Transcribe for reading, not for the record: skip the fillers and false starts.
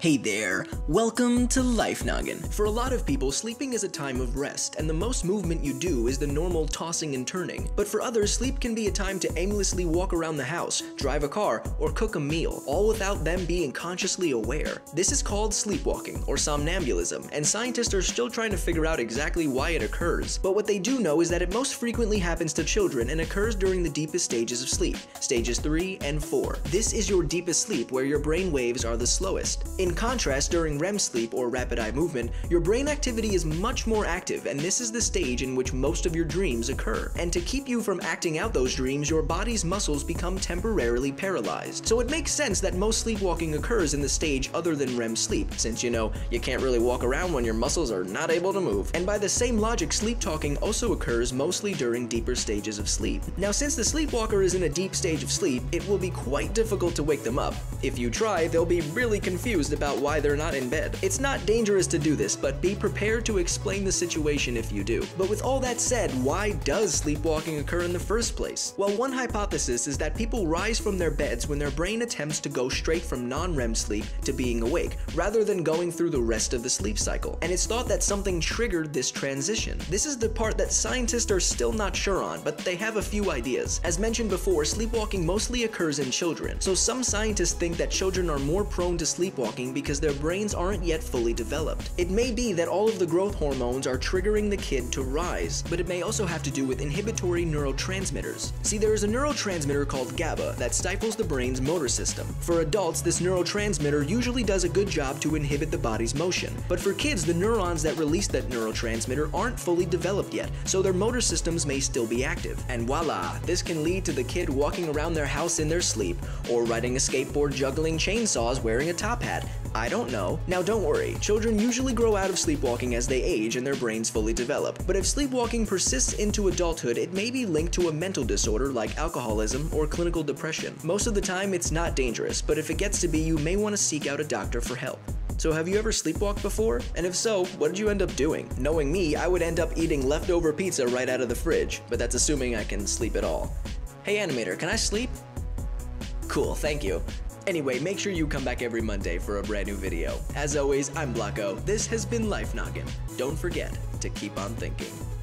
Hey there, welcome to Life Noggin. For a lot of people, sleeping is a time of rest, and the most movement you do is the normal tossing and turning. But for others, sleep can be a time to aimlessly walk around the house, drive a car, or cook a meal, all without them being consciously aware. This is called sleepwalking, or somnambulism, and scientists are still trying to figure out exactly why it occurs. But what they do know is that it most frequently happens to children and occurs during the deepest stages of sleep, stages 3 and 4. This is your deepest sleep, where your brain waves are the slowest. In contrast, during REM sleep or rapid eye movement, your brain activity is much more active, and this is the stage in which most of your dreams occur. And to keep you from acting out those dreams, your body's muscles become temporarily paralyzed. So it makes sense that most sleepwalking occurs in the stage other than REM sleep, since you can't really walk around when your muscles are not able to move. And by the same logic, sleep talking also occurs mostly during deeper stages of sleep. Now, since the sleepwalker is in a deep stage of sleep, it will be quite difficult to wake them up. If you try, they'll be really confused about why they're not in bed. It's not dangerous to do this, but be prepared to explain the situation if you do. But with all that said, why does sleepwalking occur in the first place? Well, one hypothesis is that people rise from their beds when their brain attempts to go straight from non-REM sleep to being awake, rather than going through the rest of the sleep cycle. And it's thought that something triggered this transition. This is the part that scientists are still not sure on, but they have a few ideas. As mentioned before, sleepwalking mostly occurs in children, so some scientists think that children are more prone to sleepwalking because their brains aren't yet fully developed. It may be that all of the growth hormones are triggering the kid to rise, but it may also have to do with inhibitory neurotransmitters. See, there is a neurotransmitter called GABA that stifles the brain's motor system. For adults, this neurotransmitter usually does a good job to inhibit the body's motion. But for kids, the neurons that release that neurotransmitter aren't fully developed yet, so their motor systems may still be active. And voila, this can lead to the kid walking around their house in their sleep, or riding a skateboard, juggling chainsaws, wearing a top hat. I don't know. Now don't worry, children usually grow out of sleepwalking as they age and their brains fully develop. But if sleepwalking persists into adulthood, it may be linked to a mental disorder like alcoholism or clinical depression. Most of the time it's not dangerous, but if it gets to be, you may want to seek out a doctor for help. So have you ever sleepwalked before? And if so, what did you end up doing? Knowing me, I would end up eating leftover pizza right out of the fridge, but that's assuming I can sleep at all. Hey animator, can I sleep? Cool, thank you. Anyway, make sure you come back every Monday for a brand new video. As always, I'm Blocko. This has been Life Noggin. Don't forget to keep on thinking.